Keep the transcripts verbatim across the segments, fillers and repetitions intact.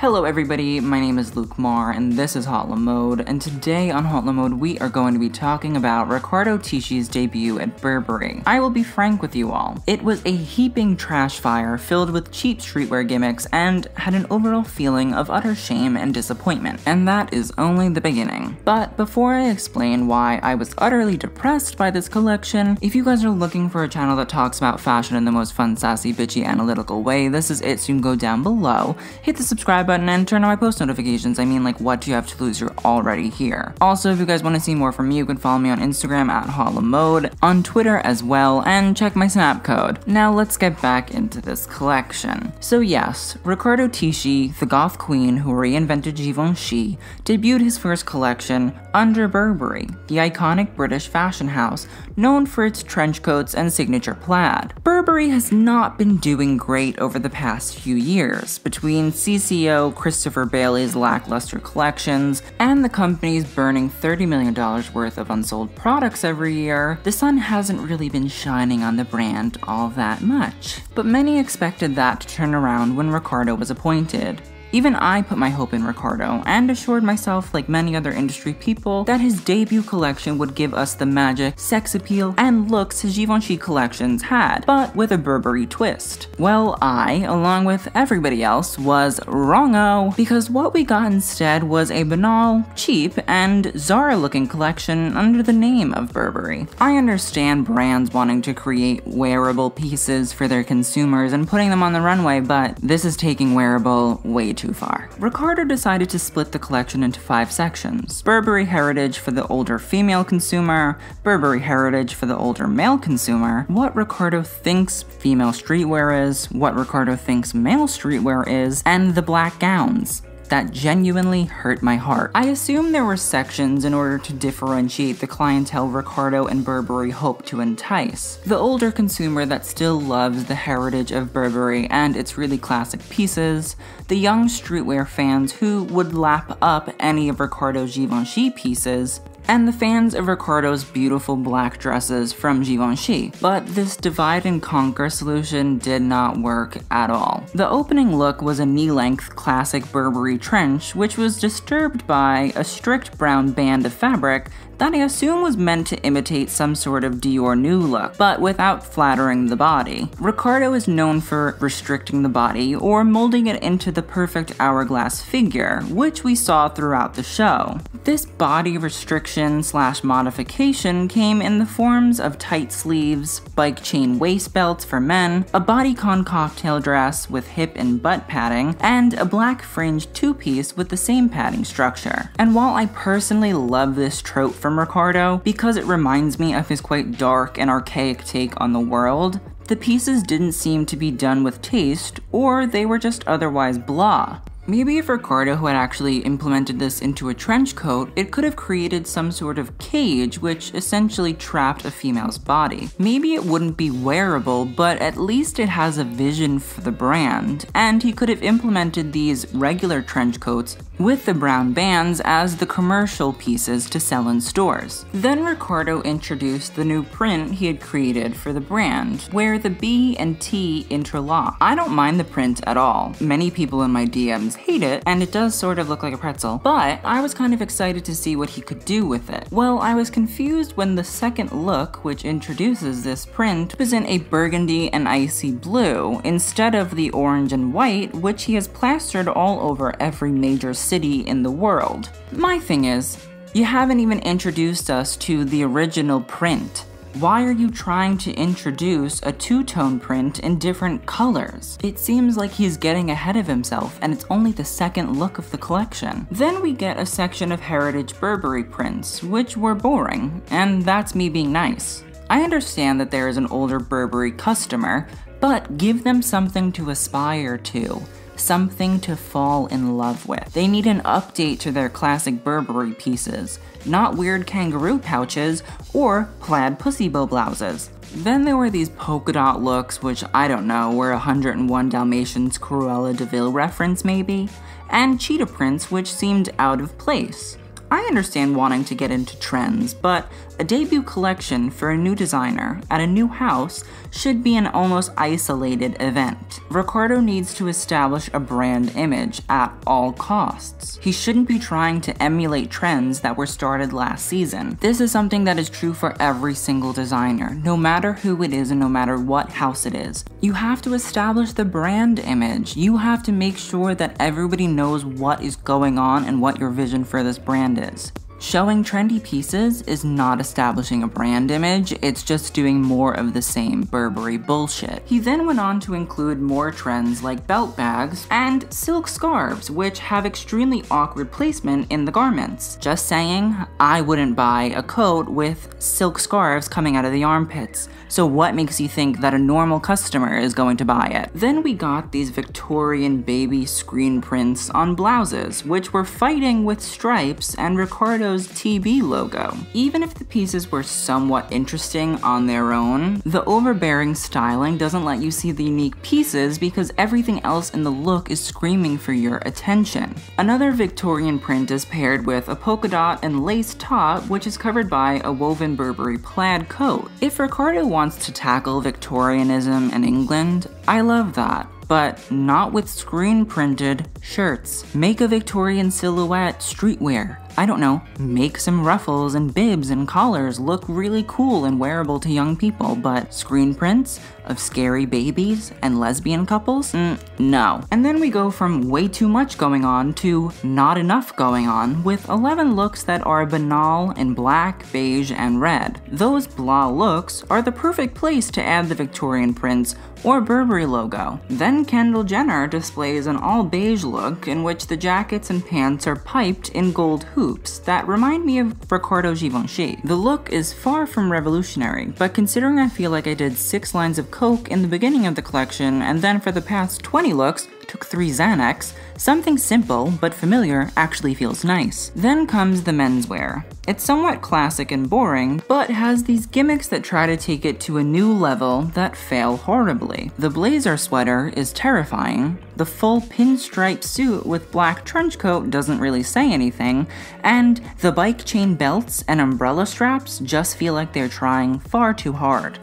Hello everybody, my name is Luke Marr and this is Hot La Mode, and today on Hot La Mode we are going to be talking about Riccardo Tisci's debut at Burberry. I will be frank with you all, it was a heaping trash fire filled with cheap streetwear gimmicks and had an overall feeling of utter shame and disappointment, and that is only the beginning. But before I explain why I was utterly depressed by this collection, if you guys are looking for a channel that talks about fashion in the most fun, sassy, bitchy, analytical way, this is it, so you can go down below, hit the subscribe button and turn on my post notifications. I mean, like, what do you have to lose? You're already here. Also, if you guys want to see more from me, you can follow me on Instagram at Hot La Mode, on Twitter as well, and check my Snap code. Now let's get back into this collection. So yes, Riccardo Tisci, the goth queen who reinvented Givenchy, debuted his first collection under Burberry, the iconic British fashion house known for its trench coats and signature plaid. Burberry has not been doing great over the past few years. Between C C O Christopher Bailey's lackluster collections, and the company's burning thirty million dollars worth of unsold products every year, the sun hasn't really been shining on the brand all that much. But many expected that to turn around when Riccardo was appointed. Even I put my hope in Riccardo and assured myself, like many other industry people, that his debut collection would give us the magic, sex appeal, and looks his Givenchy collections had, but with a Burberry twist. Well, I, along with everybody else, was wrong-o, because what we got instead was a banal, cheap, and Zara-looking collection under the name of Burberry. I understand brands wanting to create wearable pieces for their consumers and putting them on the runway, but this is taking wearable way too too far. Riccardo decided to split the collection into five sections: Burberry Heritage for the older female consumer, Burberry Heritage for the older male consumer, what Riccardo thinks female streetwear is, what Riccardo thinks male streetwear is, and the black gowns. That genuinely hurt my heart. I assume there were sections in order to differentiate the clientele Riccardo and Burberry hoped to entice. The older consumer that still loves the heritage of Burberry and its really classic pieces, the young streetwear fans who would lap up any of Riccardo's Givenchy pieces, and the fans of Riccardo's beautiful black dresses from Givenchy. But this divide and conquer solution did not work at all. The opening look was a knee-length classic Burberry trench, which was disturbed by a strict brown band of fabric that I assume was meant to imitate some sort of Dior new look, but without flattering the body. Riccardo is known for restricting the body or molding it into the perfect hourglass figure, which we saw throughout the show. This body restriction slash modification came in the forms of tight sleeves, bike chain waist belts for men, a bodycon cocktail dress with hip and butt padding, and a black fringed two-piece with the same padding structure. And while I personally love this trope from Riccardo, because it reminds me of his quite dark and archaic take on the world, the pieces didn't seem to be done with taste, or they were just otherwise blah. Maybe if Riccardo had actually implemented this into a trench coat, it could have created some sort of cage which essentially trapped a female's body. Maybe it wouldn't be wearable, but at least it has a vision for the brand, and he could have implemented these regular trench coats with the brown bands as the commercial pieces to sell in stores. Then Riccardo introduced the new print he had created for the brand, where the B and T interlock. I don't mind the print at all. Many people in my D Ms hate it, and it does sort of look like a pretzel, but I was kind of excited to see what he could do with it. Well, I was confused when the second look, which introduces this print, was in a burgundy and icy blue, instead of the orange and white, which he has plastered all over every major city in the world. My thing is, you haven't even introduced us to the original print. Why are you trying to introduce a two-tone print in different colors? It seems like he's getting ahead of himself, and it's only the second look of the collection. Then we get a section of heritage Burberry prints, which were boring, and that's me being nice. I understand that there is an older Burberry customer, but give them something to aspire to. Something to fall in love with. They need an update to their classic Burberry pieces, not weird kangaroo pouches or plaid pussy bow blouses. Then there were these polka dot looks, which I don't know, were one hundred and one Dalmatians Cruella de Vil reference maybe, and cheetah prints which seemed out of place. I understand wanting to get into trends, but a debut collection for a new designer at a new house should be an almost isolated event. Riccardo needs to establish a brand image at all costs. He shouldn't be trying to emulate trends that were started last season. This is something that is true for every single designer, no matter who it is and no matter what house it is. You have to establish the brand image. You have to make sure that everybody knows what is going on and what your vision for this brand is. Is. Showing trendy pieces is not establishing a brand image, it's just doing more of the same Burberry bullshit. He then went on to include more trends like belt bags and silk scarves, which have extremely awkward placement in the garments. Just saying, I wouldn't buy a coat with silk scarves coming out of the armpits, so what makes you think that a normal customer is going to buy it? Then we got these Victorian baby screen prints on blouses, which were fighting with stripes and Riccardo T B logo. Even if the pieces were somewhat interesting on their own, the overbearing styling doesn't let you see the unique pieces because everything else in the look is screaming for your attention. Another Victorian print is paired with a polka dot and lace top, which is covered by a woven Burberry plaid coat. If Riccardo wants to tackle Victorianism in England, I love that. But not with screen-printed shirts. Make a Victorian silhouette streetwear. I don't know, make some ruffles and bibs and collars look really cool and wearable to young people, but screen prints of scary babies and lesbian couples? Mm, no. And then we go from way too much going on to not enough going on, with eleven looks that are banal in black, beige, and red. Those blah looks are the perfect place to add the Victorian prints or Burberry logo. Then Kendall Jenner displays an all-beige look in which the jackets and pants are piped in gold hoops that remind me of Riccardo Givenchy. The look is far from revolutionary, but considering I feel like I did six lines of coke in the beginning of the collection and then for the past twenty looks took three Xanax, something simple but familiar actually feels nice. Then comes the menswear. It's somewhat classic and boring, but has these gimmicks that try to take it to a new level that fail horribly. The blazer sweater is terrifying, the full pinstripe suit with black trench coat doesn't really say anything, and the bike chain belts and umbrella straps just feel like they're trying far too hard.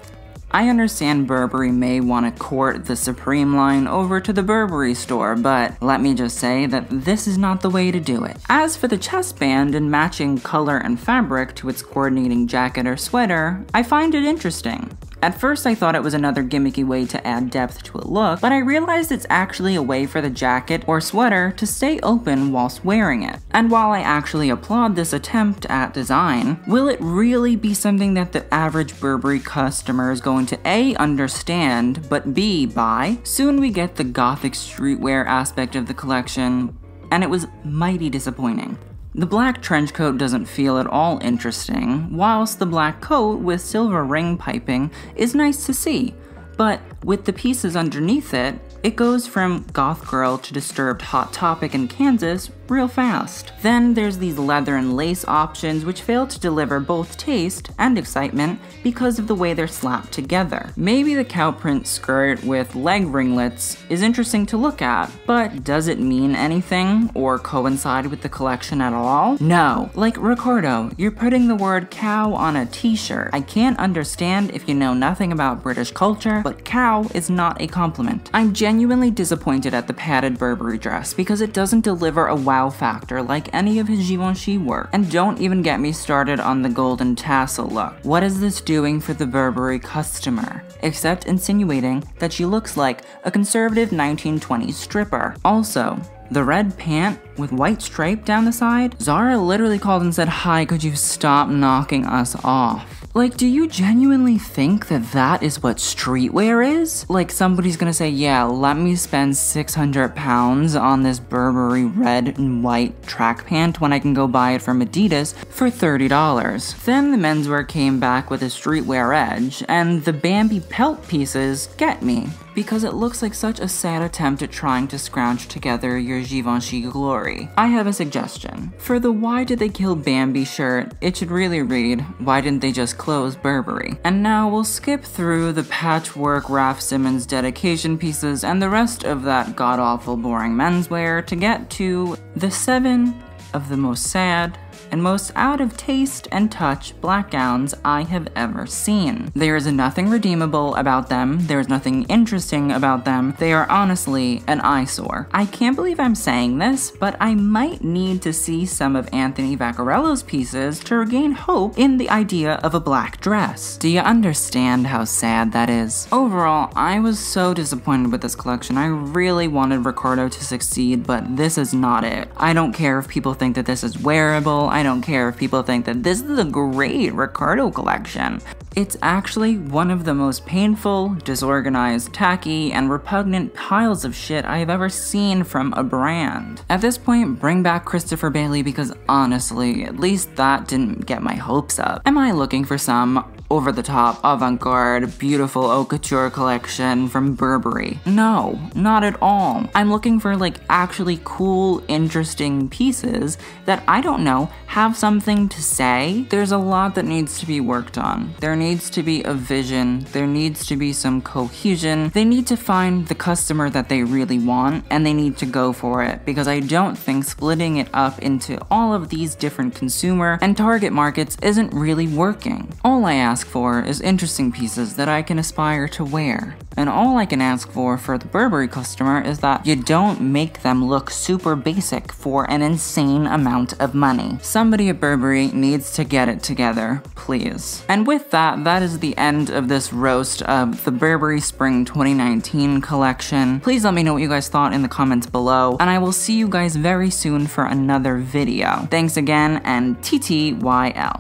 I understand Burberry may want to court the Supreme line over to the Burberry store, but let me just say that this is not the way to do it. As for the chestband and matching color and fabric to its coordinating jacket or sweater, I find it interesting. At first I thought it was another gimmicky way to add depth to a look, but I realized it's actually a way for the jacket or sweater to stay open whilst wearing it. And while I actually applaud this attempt at design, will it really be something that the average Burberry customer is going to A, understand, but B, buy? Soon we get the gothic streetwear aspect of the collection, and it was mighty disappointing. The black trench coat doesn't feel at all interesting, whilst the black coat with silver ring piping is nice to see, but with the pieces underneath it, it goes from goth girl to disturbed Hot Topic in Kansas real fast. Then there's these leather and lace options which fail to deliver both taste and excitement because of the way they're slapped together. Maybe the cow print skirt with leg ringlets is interesting to look at, but does it mean anything or coincide with the collection at all? No. Like Riccardo, you're putting the word cow on a t-shirt. I can't understand if you know nothing about British culture, but cow is not a compliment. I'm genuinely disappointed at the padded Burberry dress because it doesn't deliver a wow factor like any of his Givenchy work. And don't even get me started on the golden tassel look. What is this doing for the Burberry customer? Except insinuating that she looks like a conservative nineteen twenties stripper. Also, the red pant with white stripe down the side? Zara literally called and said, "Hi, could you stop knocking us off?" Like, do you genuinely think that that is what streetwear is? Like, somebody's gonna say, yeah, let me spend six hundred pounds on this Burberry red and white track pant when I can go buy it from Adidas for thirty dollars. Then the menswear came back with a streetwear edge, and the Bambi pelt pieces get me, because it looks like such a sad attempt at trying to scrounge together your Givenchy glory. I have a suggestion. For the why did they kill Bambi shirt, it should really read, why didn't they just close Burberry? And now we'll skip through the patchwork Raf Simmons dedication pieces and the rest of that god-awful boring menswear to get to the seven of the most sad and most out of taste and touch black gowns I have ever seen. There is nothing redeemable about them, there is nothing interesting about them, they are honestly an eyesore. I can't believe I'm saying this, but I might need to see some of Anthony Vaccarello's pieces to regain hope in the idea of a black dress. Do you understand how sad that is? Overall, I was so disappointed with this collection. I really wanted Riccardo to succeed, but this is not it. I don't care if people think that this is wearable, I don't care if people think that this is a great Riccardo collection. It's actually one of the most painful, disorganized, tacky, and repugnant piles of shit I have ever seen from a brand. At this point, bring back Christopher Bailey because honestly, at least that didn't get my hopes up. Am I looking for some over-the-top, avant-garde, beautiful haute couture collection from Burberry? No, not at all. I'm looking for like actually cool, interesting pieces that I don't know have something to say. There's a lot that needs to be worked on. There needs to be a vision. There needs to be some cohesion. They need to find the customer that they really want and they need to go for it because I don't think splitting it up into all of these different consumer and target markets isn't really working. All I ask ask for is interesting pieces that I can aspire to wear. And all I can ask for for the Burberry customer is that you don't make them look super basic for an insane amount of money. Somebody at Burberry needs to get it together, please. And with that, that is the end of this roast of the Burberry Spring twenty nineteen collection. Please let me know what you guys thought in the comments below, and I will see you guys very soon for another video. Thanks again, and T T Y L.